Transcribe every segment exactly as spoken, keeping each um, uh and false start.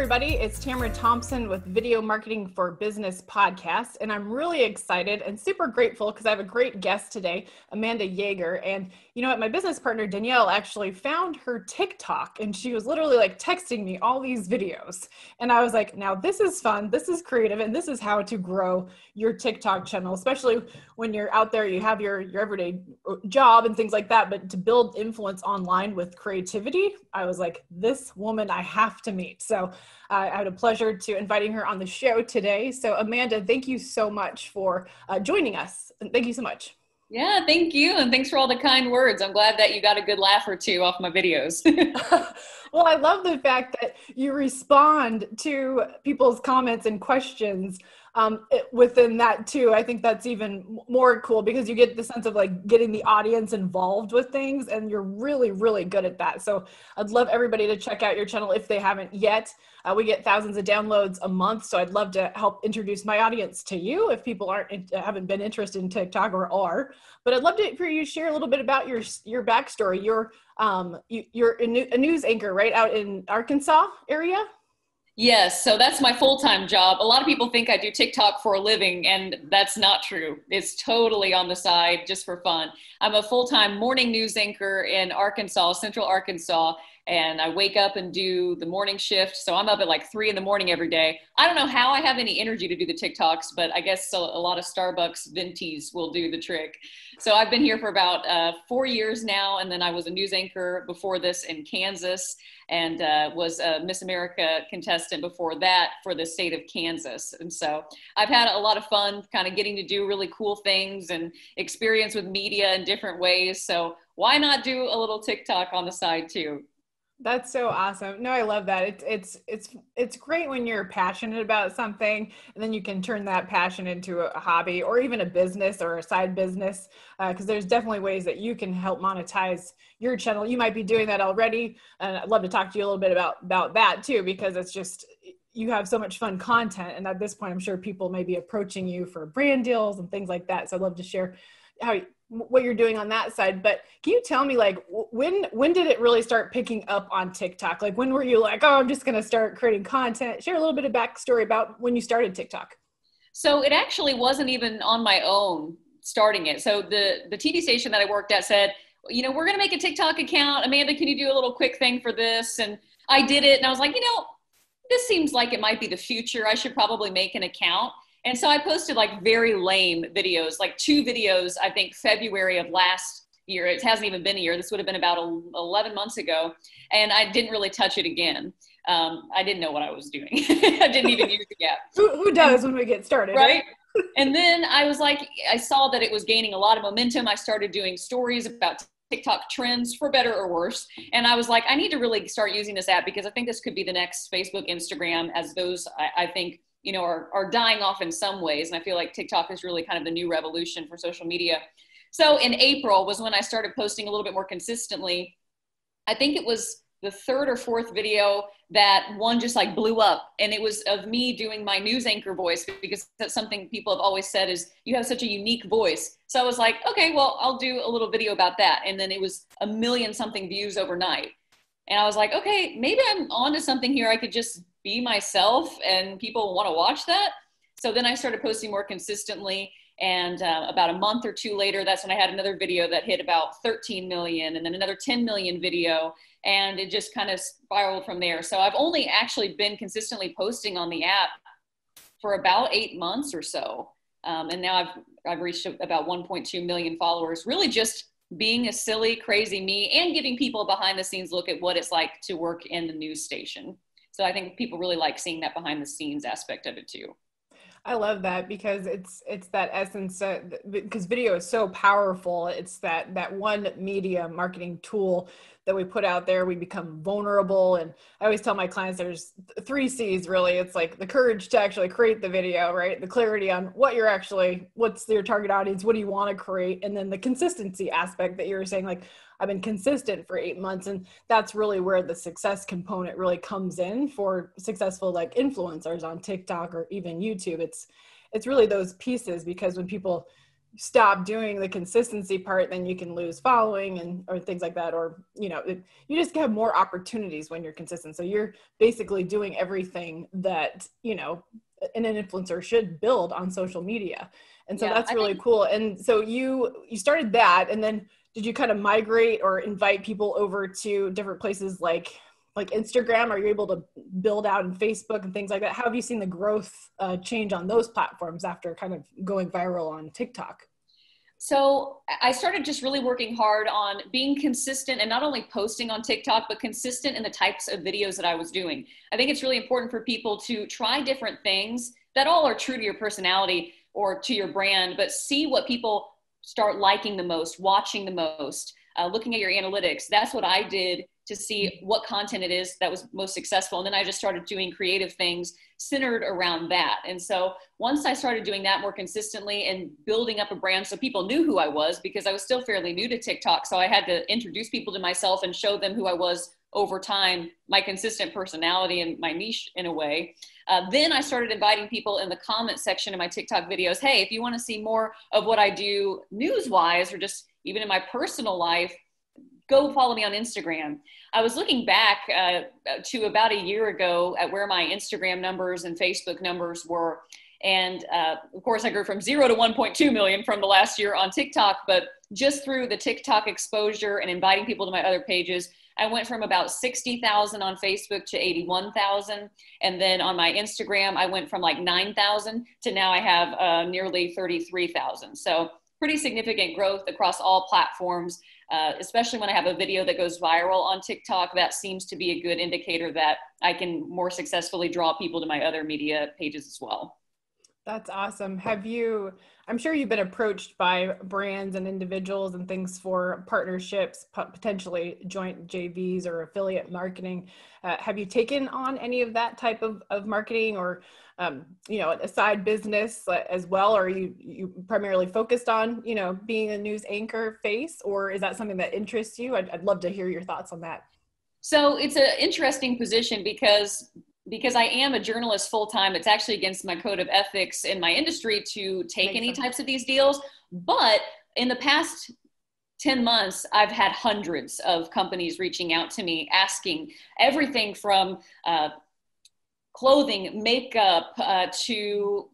everybody, it's Tamara Thompson with Video Marketing for Business Podcast, and I'm really excited and super grateful because I have a great guest today, Amanda Jaeger. And you know what, my business partner Danielle actually found her TikTok, and she was literally like texting me all these videos, and I was like, now this is fun, this is creative, and this is how to grow your TikTok channel, especially when you're out there, you have your, your everyday job and things like that, but to build influence online with creativity, I was like, this woman I have to meet. So uh, I had a pleasure to inviting her on the show today. So Amanda, thank you so much for uh, joining us. Thank you so much. Yeah, thank you. And thanks for all the kind words. I'm glad that you got a good laugh or two off my videos. Well, I love the fact that you respond to people's comments and questions um, within that too. I think that's even more cool because you get the sense of like getting the audience involved with things, and you're really, really good at that. So I'd love everybody to check out your channel if they haven't yet. Uh, we get thousands of downloads a month, so I'd love to help introduce my audience to you if people aren't haven't been interested in TikTok or are. But I'd love to for you to share a little bit about your your backstory. Your um, you, you're a, new, a news anchor, right, out in Arkansas area. Yes, so that's my full-time job. A lot of people think I do TikTok for a living, and that's not true. It's totally on the side, just for fun. I'm a full-time morning news anchor in Arkansas, Central Arkansas, and I wake up and do the morning shift. So I'm up at like three in the morning every day. I don't know how I have any energy to do the TikToks, but I guess a lot of Starbucks ventis will do the trick. So I've been here for about uh, four years now, and then I was a news anchor before this in Kansas, and uh, was a Miss America contestant before that for the state of Kansas. And so I've had a lot of fun kind of getting to do really cool things and experience with media in different ways. So why not do a little TikTok on the side too? That's so awesome. No, I love that. It's, it's, it's, it's great when you're passionate about something, and then you can turn that passion into a hobby or even a business or a side business. Uh, Cause there's definitely ways that you can help monetize your channel. You might be doing that already. And I'd love to talk to you a little bit about, about that too, because it's just, you have so much fun content. And at this point, I'm sure people may be approaching you for brand deals and things like that. So I'd love to share how what you're doing on that side. But can you tell me, like, when when did it really start picking up on TikTok? Like, when were you like, oh, I'm just going to start creating content? Share a little bit of backstory about when you started TikTok. So it actually wasn't even on my own starting it. So the, the T V station that I worked at said, you know, we're going to make a TikTok account. Amanda, can you do a little quick thing for this? And I did it. And I was like, you know, this seems like it might be the future. I should probably make an account. And so I posted like very lame videos, like two videos, I think February of last year. It hasn't even been a year. This would have been about eleven months ago. And I didn't really touch it again. Um, I didn't know what I was doing. I didn't even use the app. Who, who does when we get started? Right. And then I was like, I saw that it was gaining a lot of momentum. I started doing stories about TikTok trends, for better or worse. And I was like, I need to really start using this app because I think this could be the next Facebook, Instagram, as those, I, I think, you know, are, are dying off in some ways. And I feel like TikTok is really kind of the new revolution for social media. So in April was when I started posting a little bit more consistently. I think it was the third or fourth video that one just like blew up. And it was of me doing my news anchor voice, because that's something people have always said is you have such a unique voice. So I was like, okay, well, I'll do a little video about that. And then it was a million something views overnight. And I was like, okay, maybe I'm onto something here. I could just be myself and people want to watch that. So then I started posting more consistently, and uh, about a month or two later, that's when I had another video that hit about thirteen million, and then another ten million video, and it just kind of spiraled from there. So I've only actually been consistently posting on the app for about eight months or so. Um, and now I've, I've reached about one point two million followers, really just being a silly, crazy me and giving people a behind the scenes look at what it's like to work in the news station. So I think people really like seeing that behind the scenes aspect of it too. I love that, because it's it's that essence, uh, because video is so powerful. It's that that one media marketing tool that we put out there. We become vulnerable, and I always tell my clients there's three C's really. It's like the courage to actually create the video, right? The clarity on what you're actually, what's your target audience, what do you want to create, and then the consistency aspect that you were saying, like, I've been consistent for eight months. And that's really where the success component really comes in for successful like influencers on TikTok or even YouTube. It's, it's really those pieces, because when people stop doing the consistency part, then you can lose following and or things like that. Or, you know, it, you just have more opportunities when you're consistent. So you're basically doing everything that, you know, an influencer should build on social media. And so yeah, that's really think- cool. And so you, you started that, and then did you kind of migrate or invite people over to different places like, like Instagram? Are you able to build out in Facebook and things like that? How have you seen the growth uh, change on those platforms after kind of going viral on TikTok? So I started just really working hard on being consistent and not only posting on TikTok, but consistent in the types of videos that I was doing. I think it's really important for people to try different things that all are true to your personality or to your brand, but see what people start liking the most, watching the most, uh, looking at your analytics. That's what I did to see what content it is that was most successful. And then I just started doing creative things centered around that. And so once I started doing that more consistently and building up a brand so people knew who I was, because I was still fairly new to TikTok. So I had to introduce people to myself and show them who I was over time, my consistent personality and my niche in a way. Uh, then I started inviting people in the comment section of my TikTok videos. Hey, if you want to see more of what I do news-wise or just even in my personal life, go follow me on Instagram. I was looking back uh, to about a year ago at where my Instagram numbers and Facebook numbers were. And uh, of course I grew from zero to one point two million from the last year on TikTok, but just through the TikTok exposure and inviting people to my other pages, I went from about sixty thousand on Facebook to eighty-one thousand. And then on my Instagram, I went from like nine thousand to now I have uh, nearly thirty-three thousand. So pretty significant growth across all platforms, uh, especially when I have a video that goes viral on TikTok. That seems to be a good indicator that I can more successfully draw people to my other media pages as well. That's awesome. Have you, I'm sure you've been approached by brands and individuals and things for partnerships, potentially joint J Vs or affiliate marketing. Uh, have you taken on any of that type of, of marketing or, um, you know, a side business as well? Or are you, you primarily focused on, you know, being a news anchor face, or is that something that interests you? I'd, I'd love to hear your thoughts on that. So it's an interesting position because Because I am a journalist full-time, it's actually against my code of ethics in my industry to take Makes any sense. Types of these deals. But in the past ten months, I've had hundreds of companies reaching out to me, asking everything from uh, clothing, makeup, uh, to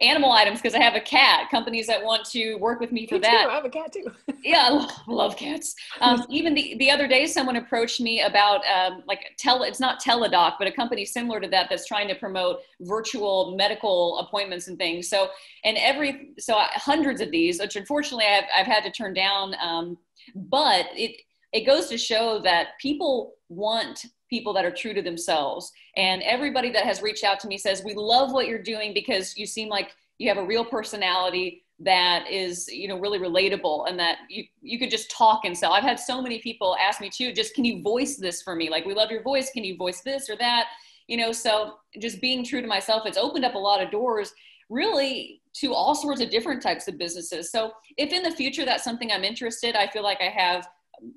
animal items, because I have a cat, companies that want to work with me for me that. Too. I have a cat too. Yeah, I love, love cats. Um, even the, the other day, someone approached me about um, like tele, it's not Teladoc, but a company similar to that that's trying to promote virtual medical appointments and things. So, and every, so I, hundreds of these, which unfortunately I've, I've had to turn down, um, but it, it goes to show that people want people that are true to themselves. And everybody that has reached out to me says, we love what you're doing because you seem like you have a real personality that is, you know, really relatable and that you, you could just talk and sell. I've had so many people ask me too, just, can you voice this for me? Like, we love your voice. Can you voice this or that? You know, so just being true to myself, it's opened up a lot of doors really to all sorts of different types of businesses. So if in the future, that's something I'm interested, I feel like I have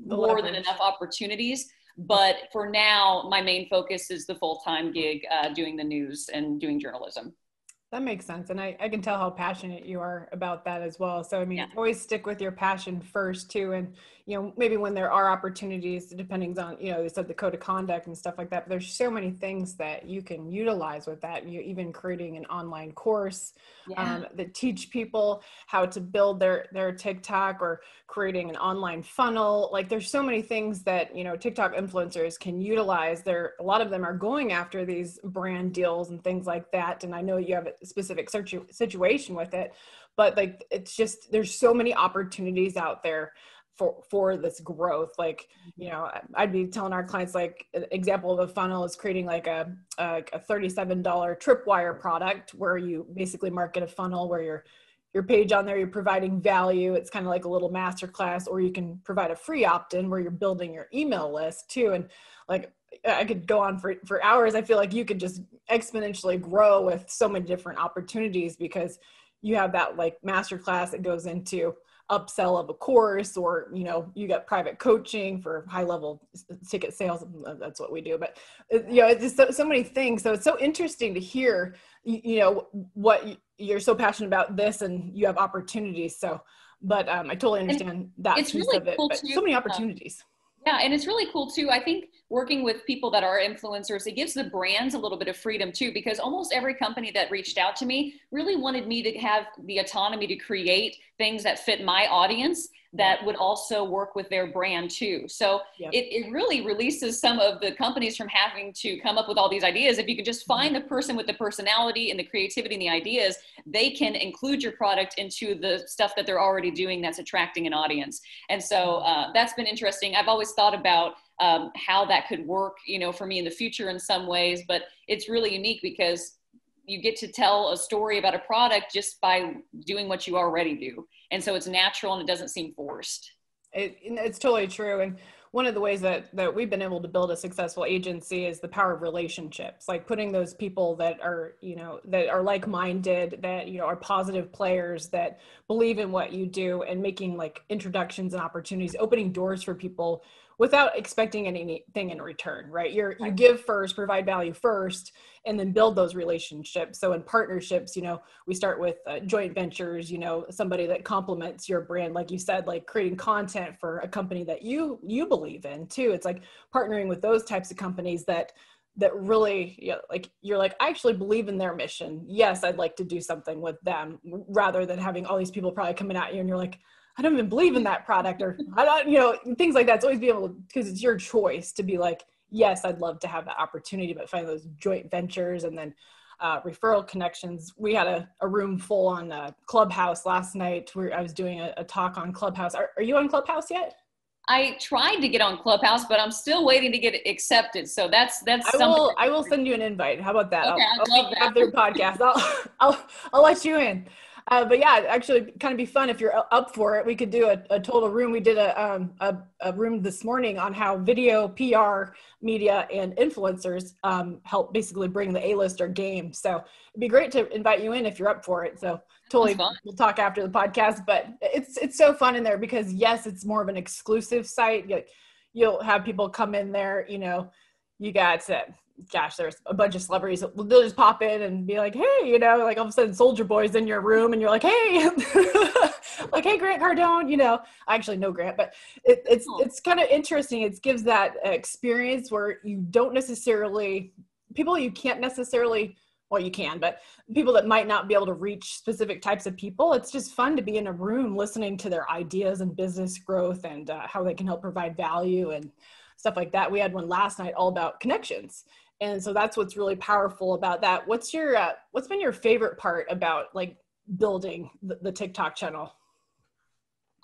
more than enough opportunities. But for now, my main focus is the full-time gig, uh, doing the news and doing journalism. That makes sense. And I, I can tell how passionate you are about that as well. So, I mean, yeah. Always stick with your passion first too. And, you know, maybe when there are opportunities, depending on, you know, they said the code of conduct and stuff like that, but there's so many things that you can utilize with that. You even creating an online course yeah. um, that teach people how to build their, their TikTok, or creating an online funnel. Like, there's so many things that, you know, TikTok influencers can utilize. There, a lot of them are going after these brand deals and things like that. And I know you have a specific search situation with it, but like, it's just, there's so many opportunities out there for, for this growth. Like, you know, I'd be telling our clients, like, an example of a funnel is creating like a, a, a thirty-seven dollars tripwire product where you basically market a funnel where you're, your page on there, you're providing value. It's kind of like a little masterclass, or you can provide a free opt-in where you're building your email list too. And like, I could go on for, for hours. I feel like you could just exponentially grow with so many different opportunities because you have that like masterclass that goes into upsell of a course, or, you know, you got private coaching for high level ticket sales. That's what we do. But, you know, it's just so, so many things. So it's so interesting to hear, you, you know, what you're so passionate about this, and you have opportunities. So, but um, I totally understand and that it's piece really of it, cool but too, so many opportunities. Uh, Yeah. And it's really cool too. I think working with people that are influencers, it gives the brands a little bit of freedom too, because almost every company that reached out to me really wanted me to have the autonomy to create things that fit my audience that would also work with their brand too. So yep. it, it really releases some of the companies from having to come up with all these ideas. If you can just find the person with the personality and the creativity and the ideas, they can include your product into the stuff that they're already doing that's attracting an audience. And so uh, that's been interesting. I've always thought about um, how that could work, you know, for me in the future in some ways, but it's really unique because you get to tell a story about a product just by doing what you already do. And so it's natural and it doesn't seem forced. It, it's totally true. And one of the ways that, that we've been able to build a successful agency is the power of relationships, like putting those people that are, you know, that are like-minded, that, you know, are positive players, that believe in what you do, and making like introductions and opportunities, opening doors for people without expecting anything in return, right? You're, you give first, provide value first, and then build those relationships. So in partnerships, you know, we start with uh, joint ventures, you know, somebody that complements your brand, like you said, like creating content for a company that you, you believe in too. It's like partnering with those types of companies that, that really, you know, like, you're like, I actually believe in their mission. Yes, I'd like to do something with them, rather than having all these people probably coming at you and you're like, I don't even believe in that product, or I don't, you know, things like that. It's always be able to, because it's your choice to be like, yes, I'd love to have that opportunity, but find those joint ventures and then uh, referral connections. We had a, a room full on uh, Clubhouse last night where I was doing a, a talk on Clubhouse. Are, are you on Clubhouse yet? I tried to get on Clubhouse, but I'm still waiting to get accepted. So that's, that's I will, I will send you an invite. How about that? Okay, I'll, I'll love that. After podcast, I'll, I'll, I'll let you in. Uh, but yeah, actually kind of be fun if you're up for it. We could do a, a total room. We did a, um, a a room this morning on how video, P R, media, and influencers um, help basically bring the A-lister game. So it'd be great to invite you in if you're up for it. So totally, we'll talk after the podcast, but it's, it's so fun in there because yes, it's more of an exclusive site. You'll, you'll have people come in there, you know, you got to, gosh, there's a bunch of celebrities. They'll just pop in and be like, hey, you know, like all of a sudden Soldier Boy's in your room and you're like, hey, like, hey, Grant Cardone, you know, I actually know Grant, but it, it's, it's kind of interesting. It gives that experience where you don't necessarily, people you can't necessarily, well, you can, but people that might not be able to reach specific types of people. It's just fun to be in a room listening to their ideas and business growth and uh, how they can help provide value and stuff like that. We had one last night all about connections. And so that's what's really powerful about that. What's your, uh, what's been your favorite part about like building the, the TikTok channel?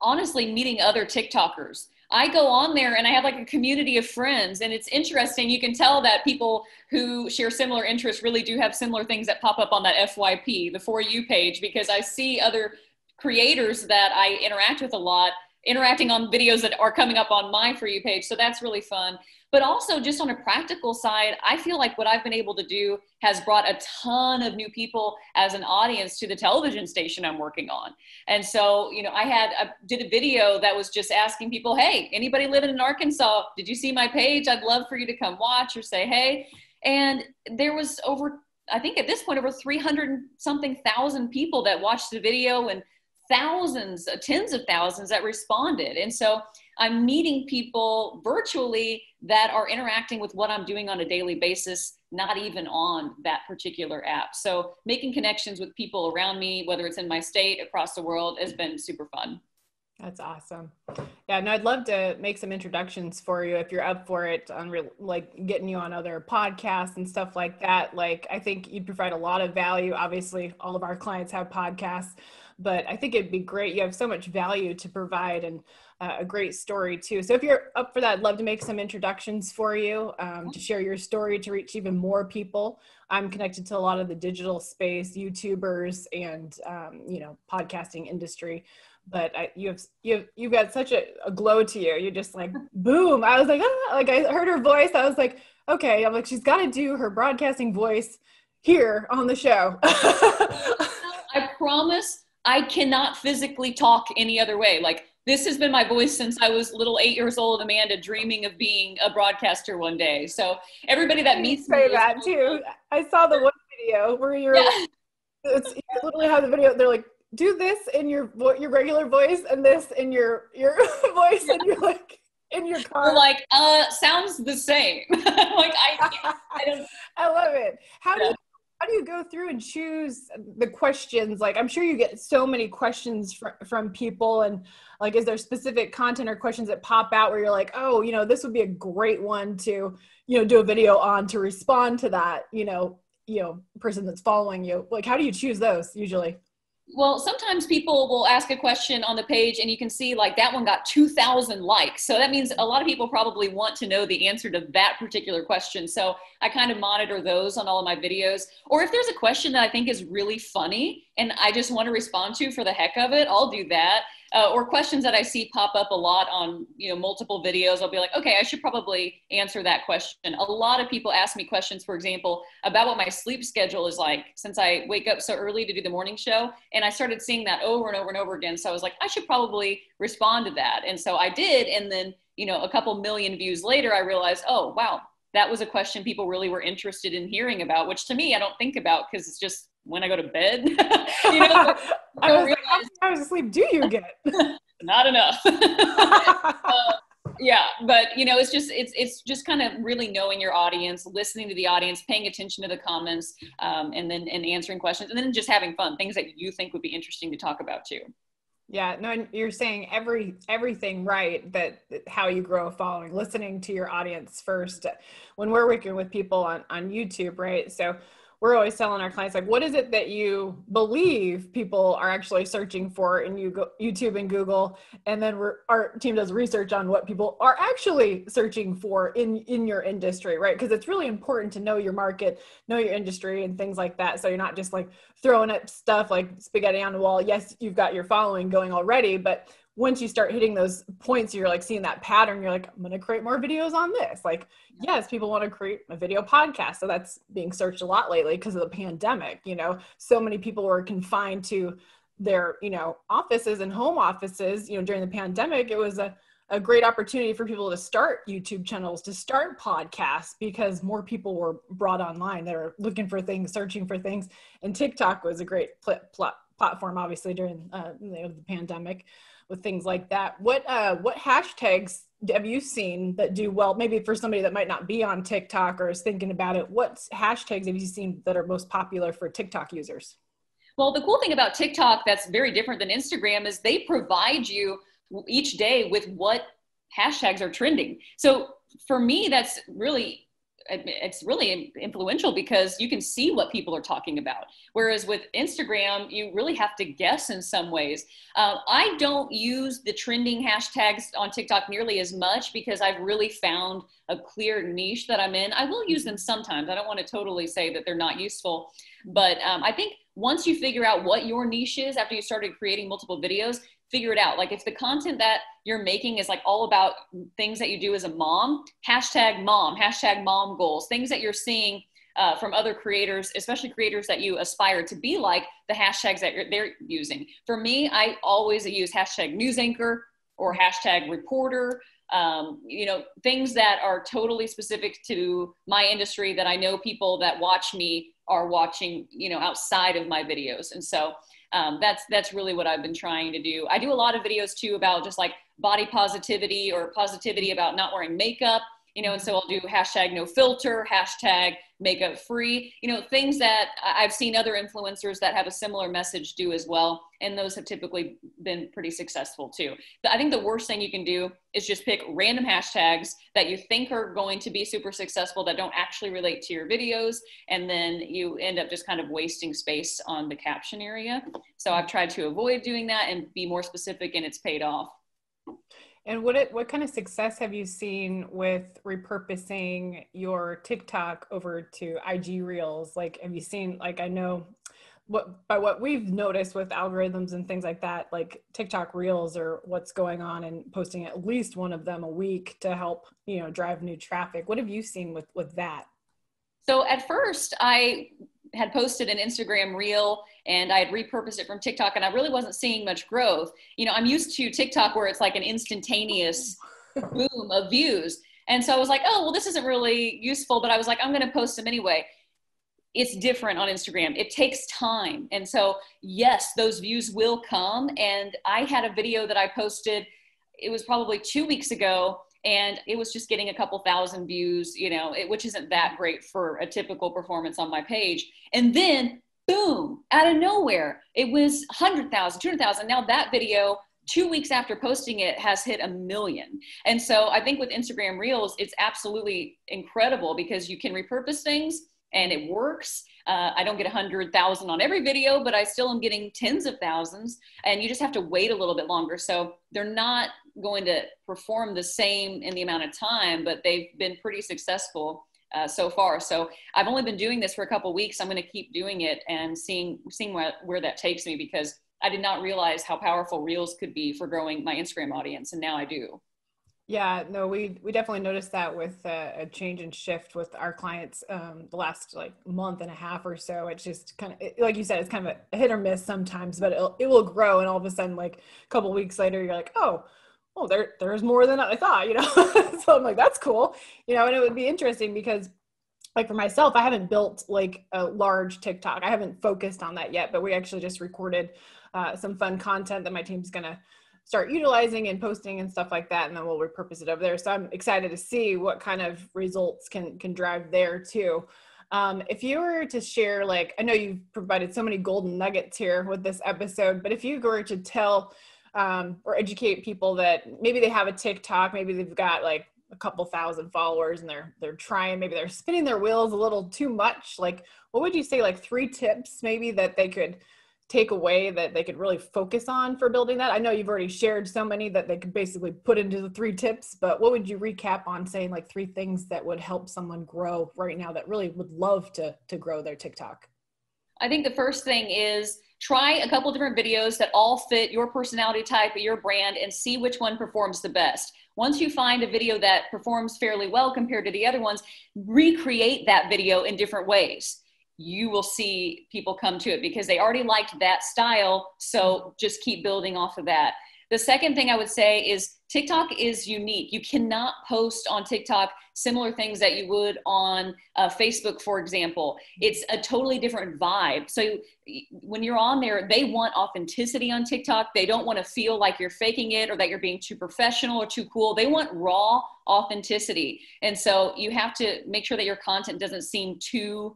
Honestly, meeting other TikTokers. I go on there and I have like a community of friends, and it's interesting. You can tell that people who share similar interests really do have similar things that pop up on that F Y P, the For You page, because I see other creators that I interact with a lot interacting on videos that are coming up on my For You page. So that's really fun. But also just on a practical side, I feel like what I've been able to do has brought a ton of new people as an audience to the television station I'm working on. And so, you know, I had, I did a video that was just asking people, hey, anybody living in Arkansas, did you see my page? I'd love for you to come watch or say, hey. And there was over, I think at this point, over three hundred something thousand people that watched the video, and thousands, tens of thousands that responded. And so I'm meeting people virtually that are interacting with what I'm doing on a daily basis, not even on that particular app. So making connections with people around me, whether it's in my state, across the world, has been super fun. That's awesome. Yeah, and I'd love to make some introductions for you if you're up for it, on re- like getting you on other podcasts and stuff like that. Like, I think you provide a lot of value. Obviously, all of our clients have podcasts, but I think it'd be great. You have so much value to provide, and uh, a great story too. So if you're up for that, I'd love to make some introductions for you, um, to share your story, to reach even more people. I'm connected to a lot of the digital space, YouTubers, and, um, you know, podcasting industry. But I, you have, you've, you've got such a, a glow to you. You're just like, boom. I was like, ah, like I heard her voice. I was like, okay. I'm like, she's got to do her broadcasting voice here on the show. I promise I cannot physically talk any other way. Like, this has been my voice since I was little eight years old, Amanda, dreaming of being a broadcaster one day. So everybody that meets me. I say that too. I saw the one video where you're yeah. like, it's, you literally have the video. They're like, do this in your your regular voice and this in your your voice, and you're like in your car. We're like, uh, sounds the same. Like I, I don't. I love it. How yeah. do you, how do you go through and choose the questions? Like, I'm sure you get so many questions from from people, and like, is there specific content or questions that pop out where you're like, oh, you know, this would be a great one to, you know, do a video on to respond to that, you know, you know, person that's following you. Like, how do you choose those usually? Well, sometimes people will ask a question on the page and you can see like that one got two thousand likes. So that means a lot of people probably want to know the answer to that particular question. So I kind of monitor those on all of my videos. Or if there's a question that I think is really funny and I just want to respond to for the heck of it, I'll do that. Uh, or questions that I see pop up a lot on, you know, multiple videos, I'll be like, okay, I should probably answer that question. A lot of people ask me questions, for example, about what my sleep schedule is like, since I wake up so early to do the morning show. And I started seeing that over and over and over again. So I was like, I should probably respond to that. And so I did. And then, you know, a couple million views later, I realized, oh, wow, that was a question people really were interested in hearing about, which to me, I don't think about because it's just when I go to bed. You know, I, I was realize, like, how many hours of sleep do you get? Not enough. uh, yeah, but you know, it's just it's it's just kind of really knowing your audience, listening to the audience, paying attention to the comments, um, and then and answering questions, and then just having fun, things that you think would be interesting to talk about too. Yeah, no, and you're saying every everything right, that how you grow a following, listening to your audience first. When we're working with people on on YouTube, right? So we're always telling our clients, like, what is it that you believe people are actually searching for in YouTube and Google? And then we're, our team does research on what people are actually searching for in, in your industry, right? Because it's really important to know your market, know your industry and things like that. So you're not just like throwing up stuff like spaghetti on the wall. Yes, you've got your following going already, but once you start hitting those points, you're like seeing that pattern. You're like, I'm going to create more videos on this. Like, yeah. yes, people want to create a video podcast. So that's being searched a lot lately because of the pandemic. You know, so many people were confined to their, you know, offices and home offices, you know, during the pandemic. It was a, a great opportunity for people to start YouTube channels, to start podcasts, because more people were brought online that are looking for things, searching for things. And TikTok was a great pl- pl- platform, obviously, during uh, you know, the pandemic. With things like that, what uh, what hashtags have you seen that do well? Maybe for somebody that might not be on TikTok or is thinking about it, what hashtags have you seen that are most popular for TikTok users? Well, the cool thing about TikTok that's very different than Instagram is they provide you each day with what hashtags are trending. So for me, that's really it's really influential because you can see what people are talking about. Whereas with Instagram, you really have to guess in some ways. Uh, I don't use the trending hashtags on TikTok nearly as much because I've really found a clear niche that I'm in. I will use them sometimes. I don't want to totally say that they're not useful, but um, I think once you figure out what your niche is after you started creating multiple videos, figure it out. Like if the content that you're making is like all about things that you do as a mom, hashtag mom, hashtag mom goals, things that you're seeing uh, from other creators, especially creators that you aspire to be like, the hashtags that you're, they're using. For me, I always use hashtag news anchor or hashtag reporter, um, you know, things that are totally specific to my industry that I know people that watch me are watching, you know, outside of my videos. And so Um, that's that's really what I've been trying to do. I do a lot of videos too about just like body positivity or positivity about not wearing makeup, you know, and so I'll do hashtag no filter, hashtag makeup free, you know, things that I've seen other influencers that have a similar message do as well. And those have typically been pretty successful too. But I think the worst thing you can do is just pick random hashtags that you think are going to be super successful that don't actually relate to your videos. And then you end up just kind of wasting space on the caption area. So I've tried to avoid doing that and be more specific, and it's paid off. And what it, what kind of success have you seen with repurposing your TikTok over to I G Reels? Like, have you seen, like, I know what, by what we've noticed with algorithms and things like that, like TikTok Reels or what's going on, and posting at least one of them a week to help, you know, drive new traffic. What have you seen with, with that? So at first I had posted an Instagram reel and I had repurposed it from TikTok, and I really wasn't seeing much growth. You know, I'm used to TikTok where it's like an instantaneous boom of views. And so I was like, oh, well, this isn't really useful, but I was like, I'm going to post them anyway. It's different on Instagram. It takes time. And so yes, those views will come. And I had a video that I posted, it was probably two weeks ago, and it was just getting a couple thousand views, you know, it, which isn't that great for a typical performance on my page. And then boom, out of nowhere, it was one hundred thousand, two hundred thousand. Now that video, two weeks after posting it, has hit a million. And so I think with Instagram Reels, it's absolutely incredible because you can repurpose things and it works. Uh, I don't get one hundred thousand on every video, but I still am getting tens of thousands, and you just have to wait a little bit longer. So they're not going to perform the same in the amount of time, but they've been pretty successful uh, so far. So I've only been doing this for a couple of weeks. I'm going to keep doing it and seeing, seeing where, where that takes me, because I did not realize how powerful Reels could be for growing my Instagram audience. And now I do. Yeah, no, we, we definitely noticed that with uh, a change and shift with our clients um, the last like month and a half or so. It's just kind of, it, like you said, it's kind of a hit or miss sometimes, but it'll, it will grow. And all of a sudden, like a couple of weeks later, you're like, oh, well, there, there's more than I thought, you know? So I'm like, that's cool. You know, and it would be interesting because like for myself, I haven't built like a large TikTok. I haven't focused on that yet, but we actually just recorded uh, some fun content that my team's going to start utilizing and posting and stuff like that. And then we'll repurpose it over there. So I'm excited to see what kind of results can, can drive there too. Um, if you were to share, like, I know you've provided so many golden nuggets here with this episode, but if you were to tell um, or educate people that maybe they have a TikTok, maybe they've got like a couple thousand followers and they're, they're trying, maybe they're spinning their wheels a little too much. Like, what would you say, like three tips maybe that they could take away that they could really focus on for building that? I know you've already shared so many that they could basically put into the three tips, but what would you recap on saying like three things that would help someone grow right now that really would love to, to grow their TikTok? I think the first thing is try a couple different videos that all fit your personality type or your brand and see which one performs the best. Once you find a video that performs fairly well compared to the other ones, recreate that video in different ways. You will see people come to it because they already liked that style. So just keep building off of that. The second thing I would say is TikTok is unique. You cannot post on TikTok similar things that you would on uh, Facebook, for example. It's a totally different vibe. So when you're on there, they want authenticity on TikTok. They don't want to feel like you're faking it or that you're being too professional or too cool. They want raw authenticity. And so you have to make sure that your content doesn't seem too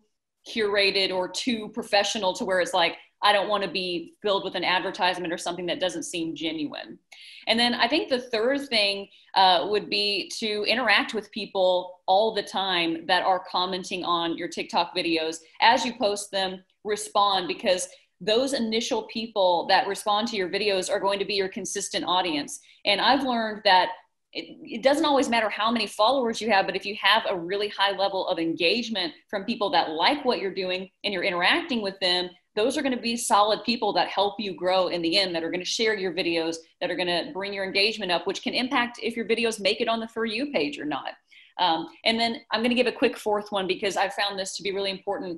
curated or too professional to where it's like, I don't want to be filled with an advertisement or something that doesn't seem genuine. And then I think the third thing uh, would be to interact with people all the time that are commenting on your TikTok videos. As you post them, respond, because those initial people that respond to your videos are going to be your consistent audience. And I've learned that It, it doesn't always matter how many followers you have, but if you have a really high level of engagement from people that like what you're doing and you're interacting with them, those are going to be solid people that help you grow in the end, that are going to share your videos, that are going to bring your engagement up, which can impact if your videos make it on the For You page or not. Um, and then I'm going to give a quick fourth one because I found this to be really important.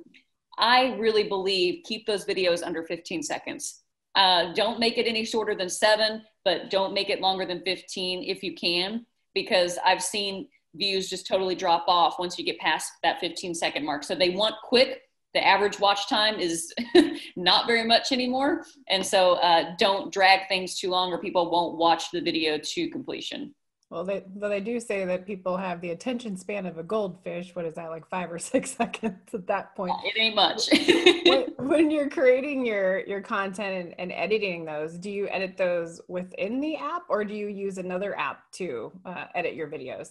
I really believe keep those videos under fifteen seconds. Uh, don't make it any shorter than seven, but don't make it longer than fifteen if you can, because I've seen views just totally drop off once you get past that fifteen second mark. So they want quick. The average watch time is not very much anymore. And so uh, don't drag things too long or people won't watch the video to completion. Well, they, though they do say that people have the attention span of a goldfish. What is that, like five or six seconds at that point? It ain't much. when, when you're creating your, your content and, and editing those, do you edit those within the app or do you use another app to uh, edit your videos?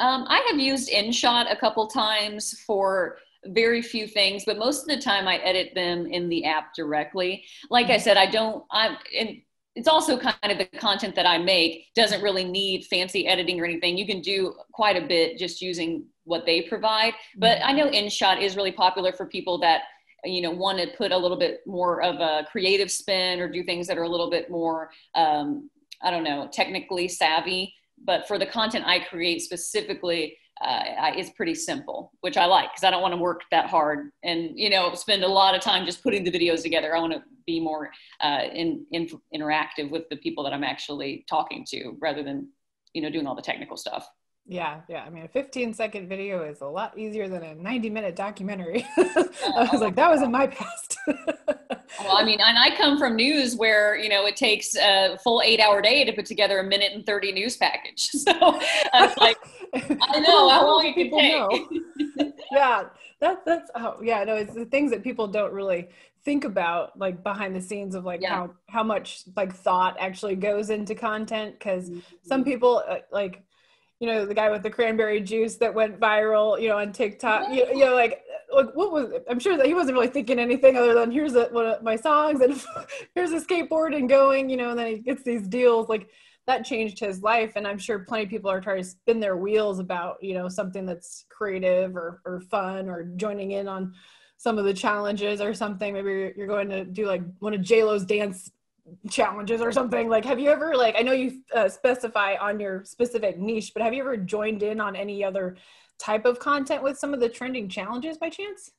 Um, I have used InShot a couple times for very few things, but most of the time I edit them in the app directly. Like mm-hmm. I said, I don't, I'm in, it's also kind of the content that I make doesn't really need fancy editing or anything. You can do quite a bit just using what they provide. But I know InShot is really popular for people that, you know, want to put a little bit more of a creative spin or do things that are a little bit more, um, I don't know, technically savvy. But for the content I create specifically, uh, I, it's pretty simple, which I like because I don't want to work that hard and, you know, spend a lot of time just putting the videos together. I want to be more uh, in, in interactive with the people that I'm actually talking to rather than, you know, doing all the technical stuff. Yeah. Yeah. I mean, a fifteen second video is a lot easier than a ninety minute documentary. I was like, that was in my past. Well, I mean, and I come from news where, you know, it takes a full eight hour day to put together a minute and thirty news package. So I was like, I know how long it can take. Yeah. That, that's, oh yeah. No, it's the things that people don't really think about, like behind the scenes of like yeah. how, how much like thought actually goes into content. 'Cause mm-hmm. some people uh, like, you know, the guy with the cranberry juice that went viral, you know, on TikTok, you, you know, like, like, what was, I'm sure that he wasn't really thinking anything other than here's a, one of my songs and here's a skateboard and going, you know, and then he gets these deals, like that changed his life. And I'm sure plenty of people are trying to spin their wheels about, you know, something that's creative or, or fun or joining in on some of the challenges or something. Maybe you're going to do like one of J Lo's dance challenges or something. Like, have you ever, like, I know you uh, specify on your specific niche, but have you ever joined in on any other type of content with some of the trending challenges by chance?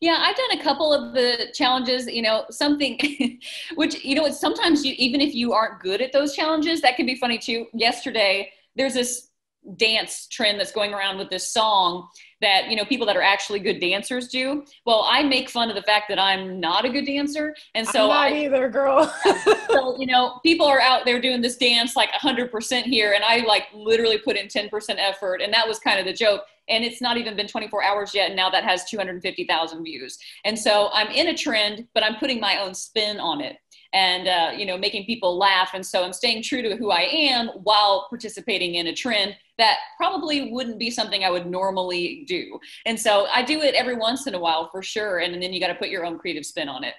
Yeah, I've done a couple of the challenges, you know, something which, you know, sometimes you, even if you aren't good at those challenges, that can be funny too. Yesterday, there's this dance trend that's going around with this song that, you know, people that are actually good dancers do. Well, I make fun of the fact that I'm not a good dancer. And so I'm not I, either, girl. So, you know, people are out there doing this dance like one hundred percent here. And I like literally put in ten percent effort. And that was kind of the joke. And it's not even been twenty-four hours yet. And now that has two hundred fifty thousand views. And so I'm in a trend, but I'm putting my own spin on it. And, uh, you know, making people laugh. And so I'm staying true to who I am while participating in a trend that probably wouldn't be something I would normally do. And so I do it every once in a while for sure. And, and then you got to put your own creative spin on it.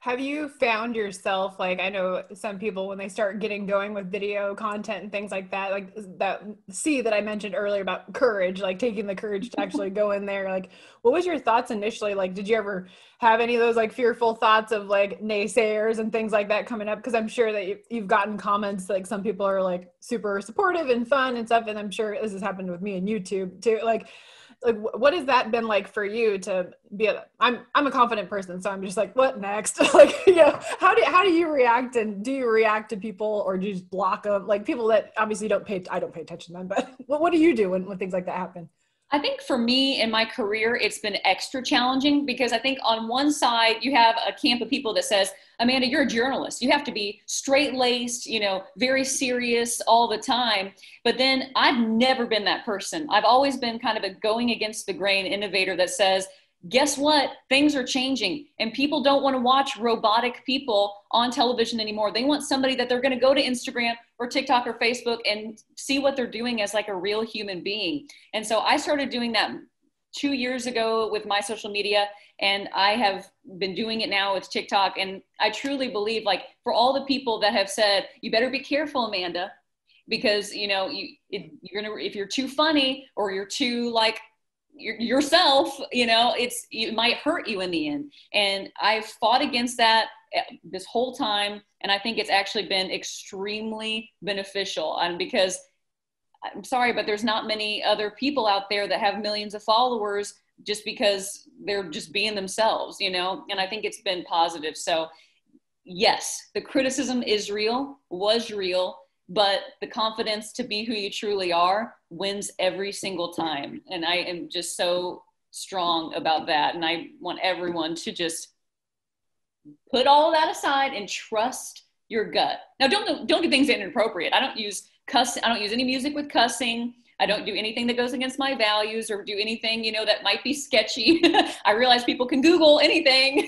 Have you found yourself, like, I know some people when they start getting going with video content and things like that, like that C that I mentioned earlier about courage, like taking the courage to actually go in there. Like, what was your thoughts initially? Like, did you ever have any of those like fearful thoughts of like naysayers and things like that coming up? 'Cause I'm sure that you've gotten comments, like some people are like super supportive and fun and stuff. And I'm sure this has happened with me and YouTube too. Like, Like, what has that been like for you to be a, I'm, I'm a confident person, so I'm just like, what next? Like, you know, how do, how do you react, and do you react to people or do you just block them? Like people that obviously don't pay, I don't pay attention to them, but what, what do you do when, when things like that happen? I think for me in my career, it's been extra challenging because I think on one side you have a camp of people that says, Amanda, you're a journalist. You have to be straight-laced, you know, very serious all the time. But then I've never been that person. I've always been kind of a going against the grain innovator that says, guess what? Things are changing and people don't want to watch robotic people on television anymore. They want somebody that they're going to go to Instagram or TikTok or Facebook and see what they're doing as like a real human being. And so I started doing that two years ago with my social media, and I have been doing it now with TikTok. And I truly believe, like, for all the people that have said, you better be careful, Amanda, because, you know, you, if you're going to, if you're too funny or you're too like, yourself, you know, it's, it might hurt you in the end. And I've fought against that this whole time. And I think it's actually been extremely beneficial. And because I'm sorry, but there's not many other people out there that have millions of followers just because they're just being themselves, you know, and I think it's been positive. So yes, the criticism is real, was real, but the confidence to be who you truly are wins every single time. And I am just so strong about that. And I want everyone to just put all that aside and trust your gut. Now, don't don't do things that are inappropriate. I don't use cuss. I don't use any music with cussing. I don't do anything that goes against my values or do anything, you know, that might be sketchy. I realize people can Google anything.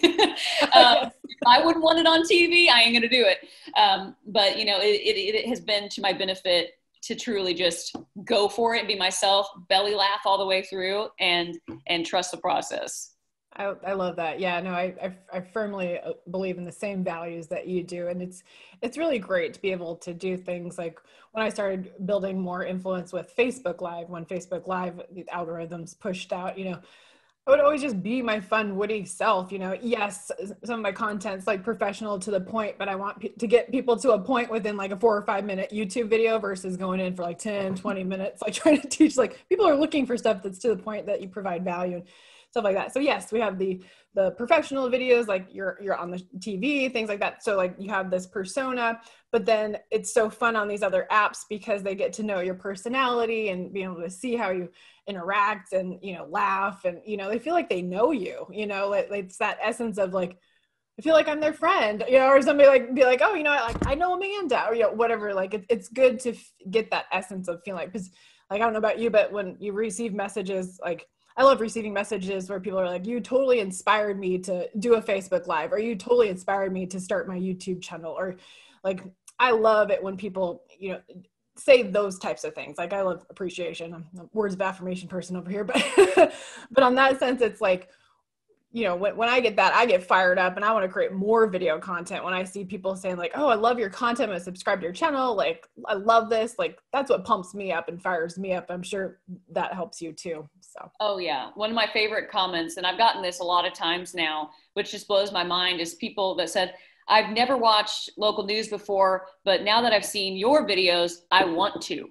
um, if I wouldn't want it on T V, I ain't going to do it. Um, but, you know, it, it, it has been to my benefit to truly just go for it, be myself, belly laugh all the way through, and and trust the process. I, I love that. Yeah, no, I, I, I firmly believe in the same values that you do. And it's, it's really great to be able to do things like when I started building more influence with Facebook Live, when Facebook Live, the algorithms pushed out, you know, I would always just be my fun, witty self. You know, yes, some of my content's like professional to the point, but I want p- to get people to a point within like a four or five minute YouTube video versus going in for like ten, twenty minutes, like trying to teach, like people are looking for stuff that's to the point that you provide value and stuff like that. So yes, we have the, the professional videos, like you're, you're on the T V, things like that. So like you have this persona, but then it's so fun on these other apps because they get to know your personality and be able to see how you interact and, you know, laugh and, you know, they feel like they know you, you know, it's that essence of like, I feel like I'm their friend, you know, or somebody like be like, oh, you know, I like, I know Amanda or, you know, whatever. Like it, it's good to f- get that essence of feeling like, cause like, I don't know about you, but when you receive messages, like, I love receiving messages where people are like, you totally inspired me to do a Facebook Live, or you totally inspired me to start my YouTube channel. Or like, I love it when people, you know, say those types of things. Like I love appreciation. I'm a words of affirmation person over here, but, but on that sense, it's like, you know, when, when I get that, I get fired up and I want to create more video content. When I see people saying like, oh, I love your content, I'm going to subscribe to your channel. Like, I love this. Like, that's what pumps me up and fires me up. I'm sure that helps you too. So. Oh yeah. One of my favorite comments, and I've gotten this a lot of times now, which just blows my mind, is people that said, I've never watched local news before, but now that I've seen your videos, I want to,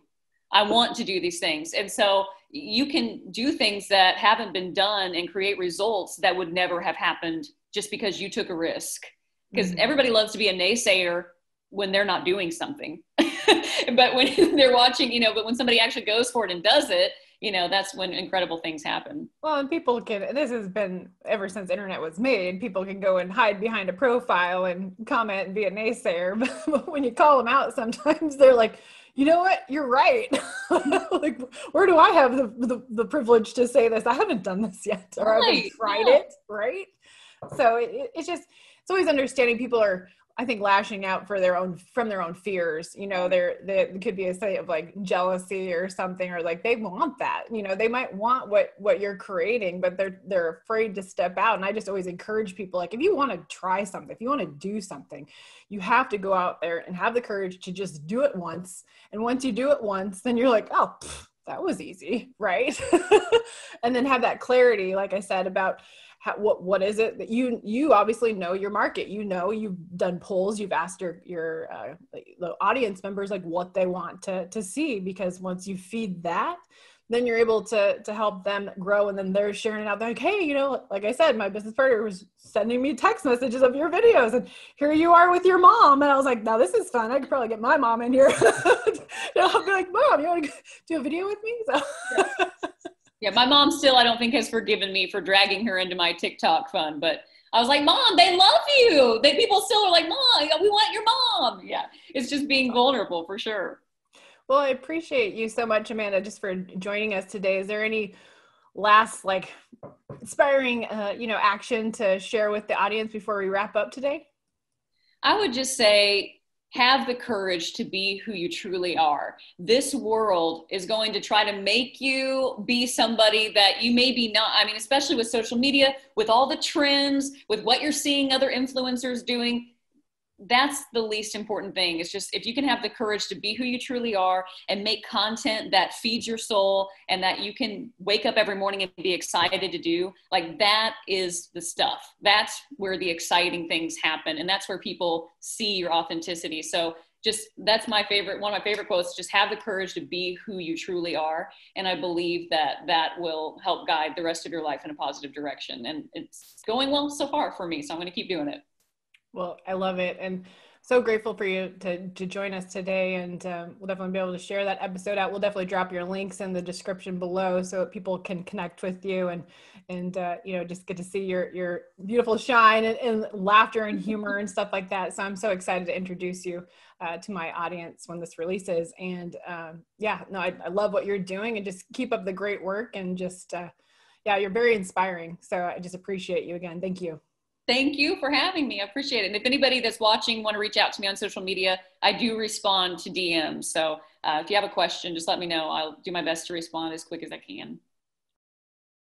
I want to do these things. And so you can do things that haven't been done and create results that would never have happened just because you took a risk. Because mm-hmm. everybody loves to be a naysayer when they're not doing something, but when they're watching, you know, but when somebody actually goes for it and does it, you know, that's when incredible things happen. Well, and people can, this has been ever since internet was made, people can go and hide behind a profile and comment and be a naysayer. But when you call them out, sometimes they're like, you know what, you're right. Like, where do I have the, the, the privilege to say this? I haven't done this yet, or right. I haven't tried yeah. it, right? So it, it's just, it's always understanding people are, I think, lashing out for their own, from their own fears. You know, there, there could be a state of like jealousy or something, or like they want that, you know, they might want what, what you're creating, but they're, they're afraid to step out. And I just always encourage people, like, if you want to try something, if you want to do something, you have to go out there and have the courage to just do it once. And once you do it once, then you're like, oh, pff, that was easy. Right. And then have that clarity, like I said, about How, what what is it that you you obviously know your market, you know, you've done polls, you've asked your your uh, the audience members like what they want to to see, because once you feed that, then you're able to to help them grow, and then they're sharing it out. They're like, hey, you know, like I said, my business partner was sending me text messages of your videos, and here you are with your mom, and I was like, now this is fun. I could probably get my mom in here. You know, I'll be like, mom, you want to do a video with me? So. Yeah, my mom still, I don't think, has forgiven me for dragging her into my TikTok fun. But I was like, Mom, they love you. They people still are like, Mom, we want your mom. Yeah, it's just being vulnerable for sure. Well, I appreciate you so much, Amanda, just for joining us today. Is there any last, like, inspiring, uh, you know, action to share with the audience before we wrap up today? I would just say, have the courage to be who you truly are. This world is going to try to make you be somebody that you may be not. I mean, especially with social media, with all the trends, with what you're seeing other influencers doing, that's the least important thing. It's just, if you can have the courage to be who you truly are and make content that feeds your soul and that you can wake up every morning and be excited to do, like, that is the stuff. That's where the exciting things happen. And that's where people see your authenticity. So just, that's my favorite, one of my favorite quotes, just have the courage to be who you truly are. And I believe that that will help guide the rest of your life in a positive direction. And it's going well so far for me. So I'm going to keep doing it. Well, I love it. And so grateful for you to, to join us today. And um, we'll definitely be able to share that episode out. We'll definitely drop your links in the description below so that people can connect with you and, and uh, you know, just get to see your, your beautiful shine and, and laughter and humor and stuff like that. So I'm so excited to introduce you uh, to my audience when this releases. And um, yeah, no, I, I love what you're doing, and just keep up the great work, and just, uh, yeah, you're very inspiring. So I just appreciate you again. Thank you. Thank you for having me. I appreciate it. And if anybody that's watching want to reach out to me on social media, I do respond to D Ms. So uh, if you have a question, just let me know. I'll do my best to respond as quick as I can.